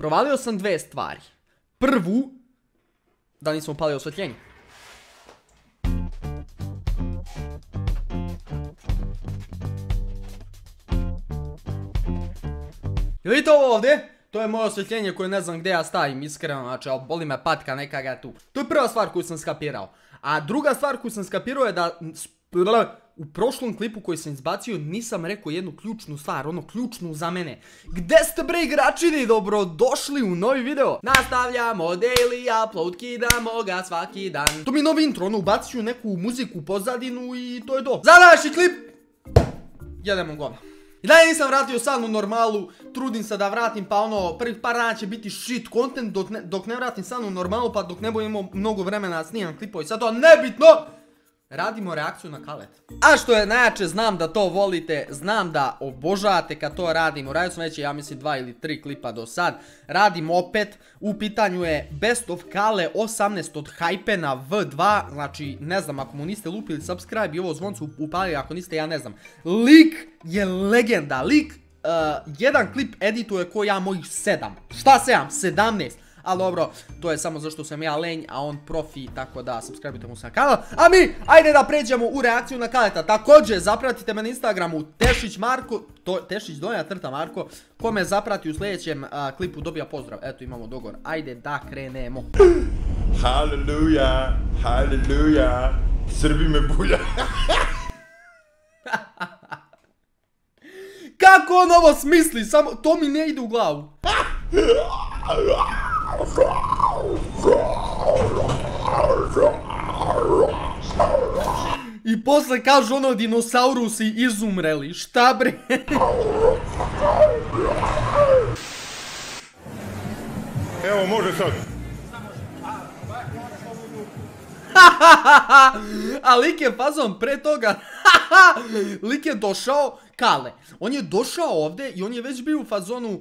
Provalio sam dve stvari. Prvu, da nismo upali osvjetljenje. Jel vidite ovo ovdje? To je moje osvjetljenje koje ne znam gdje ja stavim, iskreno, znači, boli me patka, neka ga tu. To je prva stvar koju sam skapirao. A druga stvar koju sam skapirao je da u prošlom klipu koji sam izbacio nisam rekao jednu ključnu stvar, ono ključnu za mene. Gde ste bre igračini, dobrodošli u novi video. Nastavljamo daily upload, kidamo ga svaki dan. To mi je novi intro, ono ubacit ću neku muziku, pozadinu i to je to. Za današnji klip, jedemo govna. I dalje nisam vratio sad u normalu, trudim se da vratim, pa ono, prvih par dana će biti shit content dok ne vratim sad u normalu, pa dok ne budem imao mnogo vremena da snimam klipove i sad to nebitno! Radimo reakciju na Kale. A što je najjače, znam da to volite, znam da obožavate kad to radimo. Radio sam već, ja mislim, 2 ili 3 klipa do sad. Radim opet, u pitanju je Best of Kale 18 od Hajpena V2. Znači, ne znam, ako mu niste lupili subscribe i ovo zvoncu upalili, ako niste, ja ne znam. Lik je legenda, lik jedan klip edituje ko ja mojih 7. Šta 7? 17. Ali dobro, to je samo zašto sam ja lenj, a on profi, tako da subscribe-ite mu sa kanal. A mi, ajde da pređemo u reakciju na Kaleta. Također, zapratite me na Instagramu Tešić Marko, Tešić Donja Trta Marko, ko me zaprati u sljedećem klipu dobija pozdrav. Eto, imamo dogovor, ajde da krenemo. Haleluja, haleluja, Srbi me bulja. Kako on ovo smisli, samo to mi ne ide u glavu. I posle kažu ono dinosaurusi izumreli, šta bre? Evo može sad. A lik je fazom pre toga. Lik je došao, Kale, on je došao ovdje i on je već bio u fazonu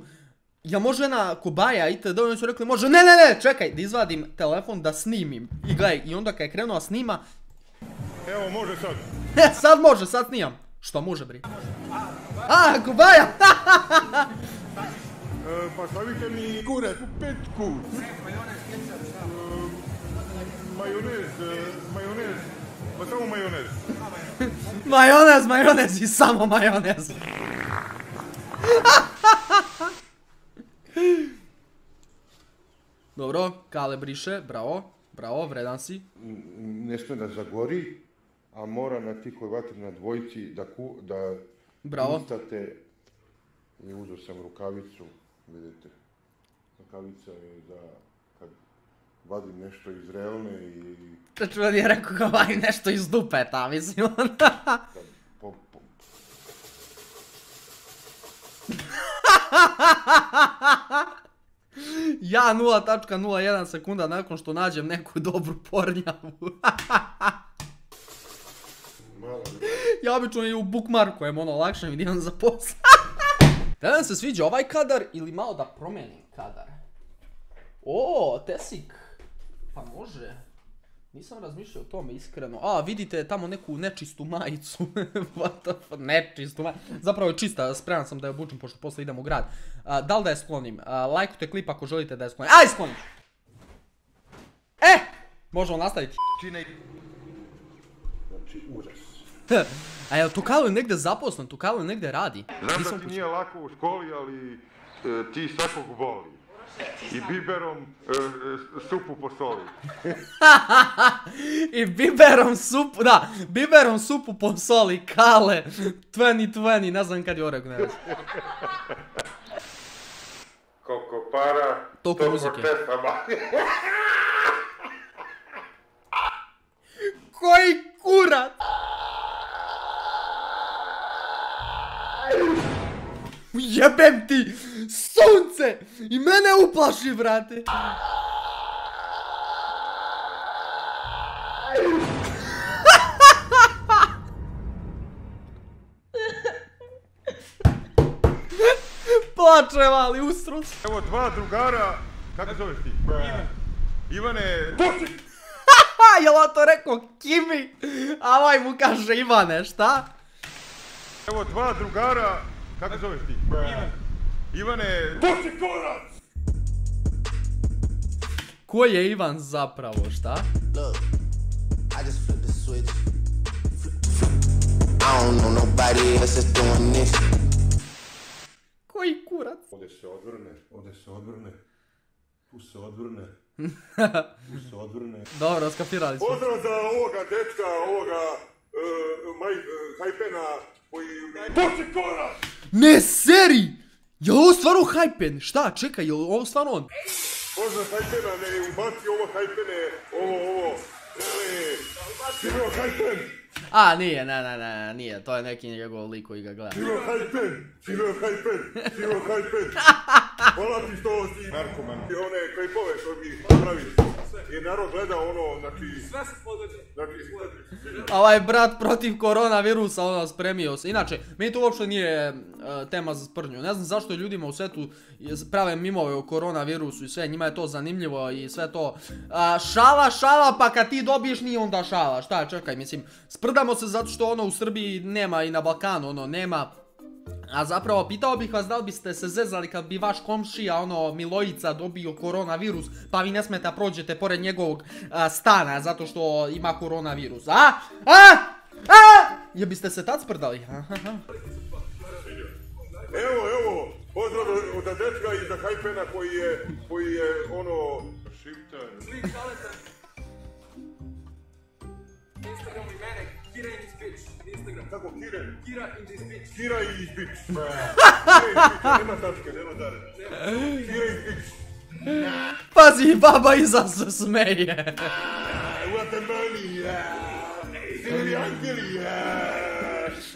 ja može jedna kobaja itd. Oni su rekli može, ne, čekaj da izvadim telefon da snimim. I gledaj, i onda kad je krenuo snima. Evo može sad. Sad može, sad snijam. Šta može bre? A, kobaja. Pa stavite mi kurac u petku. Majonez. Pa samo majonez. Majonez i samo majonez. Dobro, Kale briše, bravo, vredan si. Ne sme da zagori, a mora na tihoj vatri na dvojici da ustate. I uzeo sam rukavicu, vidite, rukavica je za kad vadim nešto iz realne i... Čuo je rekao kao vadim nešto iz dupe, ta mislim onda. Ja 0.01 sekunda nakon što nađem neku dobru pornjavu. Ja obično i u bookmarkujem, ono lakše mi divan za posao. Da nam se sviđa ovaj kadar ili malo da promenim kadar? O, Tesik. Pa može. Nisam razmišljao o tome iskreno. A, vidite tamo neku nečistu majicu. Nečistu majicu. Zapravo je čista, spreman sam da je obučim pošto posle idem u grad. Da li da je sklonim? Lajkujte klip ako želite da je sklonim. Aj, sklonim! E! Možemo nastaviti. Čine... Znači, užas. A jel tu Kale negde zaposlen? Tu Kale negde radi? Znam da ti nije lako u školi, ali ti svakog voli. I biberom supu posoli. I biberom supu, da, biberom supu posoli, Kale. 2020, ne znam kad je oreg, ne znam. Koliko para, toliko testama. Koji kurat? Jebem ti! Sunce! I mene uplaši, brate! Plače, mali ustrus! Evo dva drugara, kako zoveš ti? Ivane... Bosi! Jel' on to rekao Kimi? A ovaj mu kaže Ivane, šta? Evo dva drugara, kako zoveš ti? Ivane... Bosi korac! Ko je Ivan zapravo, šta? Koji kurac? Ovdje se odvrne, ovdje se odvrne. Tu se odvrne. Tu se odvrne. Dobro, skapirali smo. Pozdrav za ovoga dečka, ovoga Hajpena koji... Bože korač! Ne seri! Je li ovo stvarno Hajpen? Šta, čekaj, je li ovo stvarno on? Pozdrav Hajpena, ne ubaci ovo Hajpene, ovo. Kiro Hajpen! A, nije, ne, nije, to je neki njegov lik koji ga gleda. Kiro Hajpen! Kiro Hajpen! Kiro Hajpen! Hvala ti što si narkoman. I one klipove koje mi pravili. I narod gleda ono, znači... Sve se podređe. Znači... Ovaj brat protiv koronavirusa, ono, spremio se. Inače, meni to uopšte nije tema za sprdnju. Ne znam zašto ljudima u svetu prave mimove o koronavirusu i sve. Njima je to zanimljivo i sve to. Šala, pa kad ti dobiješ nije onda šala. Šta, čekaj, mislim, sprdamo se zato što ono u Srbiji nema i na Balkanu, ono, nema... A zapravo, pitao bih vas da li biste se zezali kad bi vaš komšija, ono, Milojica dobio koronavirus, pa vi ne smeta prođete pored njegovog stana zato što ima koronavirus. Je biste se tad sprdali? Evo, pozdrav za dečka i za Hajpena koji je, ono, šiptan. Slik Kaleta. Instagram i mene. Kira in this bitch, Instagram. Kako, Kira? Kira in this bitch. Kira in this bitch. Nema tačke, nema dare. Kira in this bitch. Pazi, baba iza se smeje. What the money, Silvi Angeli.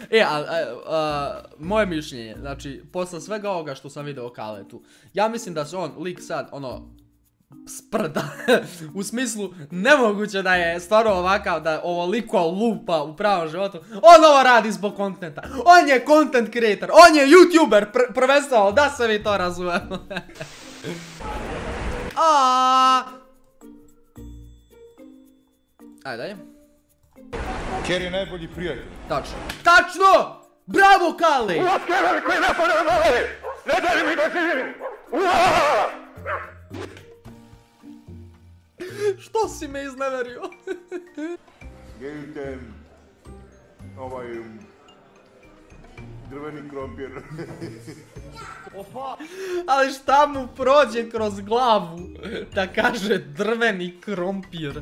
E, moje mišljenje, znači, posle svega ovoga što sam video o Kaletu, ja mislim da se on, lik sad, ono, sprda, u smislu nemoguće da je stvarno ovakav, da ovoliko lupa u pravom životu. On ovo radi zbog kontenta, on je content creator, on je youtuber prvenstveno, da se mi to razumemo. Ajde dalje. Ker je najbolji prijatelj. Tačno, tačno, bravo Kale. Ne daj mi da se živim. Što si me izneverio? Sjedite ovaj drveni krompir. Ali šta mu prođe kroz glavu da kaže drveni krompir?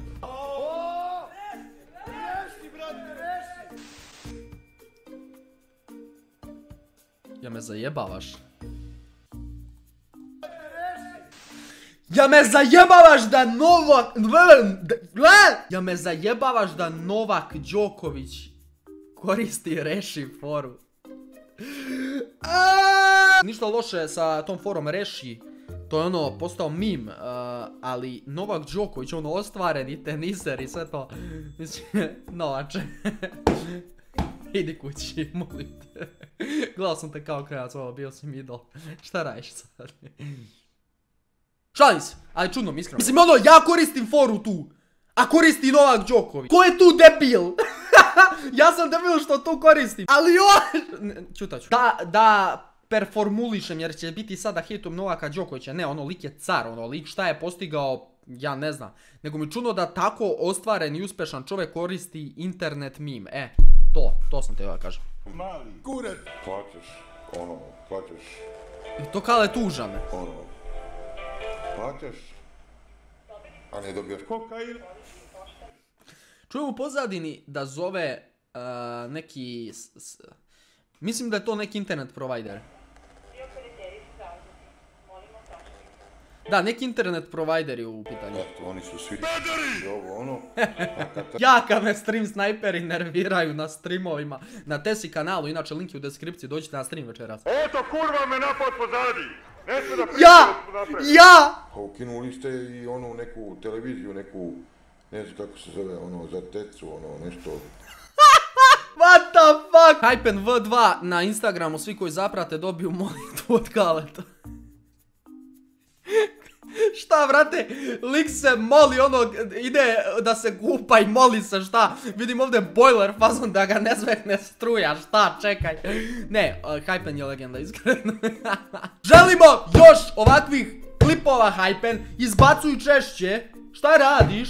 Reši, brate, reši! Ja me zajebavaš. Ja me zajebavaš da Novak Đoković koristi reši foru. Ništa loše sa tom forom reši. To je ono postao mim. Ali Novak Đoković, ono ostvareni teniser i sve to. Novače, idi kući, molim te. Gledao sam te kao krajac, ovo, bio si mi idol. Šta radiš sad? Šalim se, ali čudno mi iskreno. Mislim ono, ja koristim foru tu, a koristi Novak Đoković. Ko je tu debil? Ja sam debil što to koristim. Ali on... Čutaću. Da performulišem jer će biti sada hitom Novaka Đokovića. Ne, ono lik je car, ono lik šta je postigao, ja ne znam. Nego mi čudno da tako ostvaren i uspešan čovjek koristi internet meme. To sam te joj kažem. Mali kuret. Plaćeš. I to Kale tužan. Plaćaš, a ne dobijaš kokain. Čujem u pozadini da zove neki... Mislim da je to neki internet provider. Da, neki internet provider je u pitanju. Eto, oni su svi... Jaka me stream snajperi nerviraju na streamovima. Na Tesi kanalu, inače link je u deskripciji, dođite na stream večeras. Eto kurva me napad pozadi! Ja! Ukinuli ste i onu neku televiziju, neku, ne znam kako se zove, ono, za tecu, ono, nešto. What the fuck? Hajpen V2 na Instagramu, svi koji zaprate dobiju molitvu od Kaleta. Šta, vrate, lik se moli, ono, ide da se kupa i moli se, šta? Vidim ovdje boiler fazon da ga ne zvekne struja, šta, čekaj. Ne, Hajpen je legenda, iskreno. Želimo još ovakvih klipova Hajpen, izbacuj češće. Šta radiš?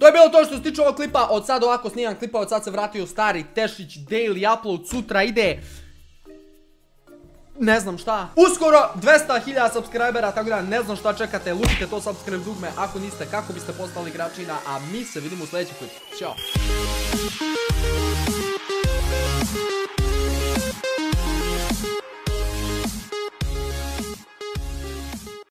To je bilo to što se tiče ovog klipa. Od sad ovako snimam klipa, od sad se vratio stari Tešić daily upload, sutra ide ne znam šta. Uskoro 200.000 subscribera, tako da ne znam šta čekate. Lupite to subscribe dugme ako niste, kako biste postali igračina, a mi se vidimo u sljedećem klipu. Ćao.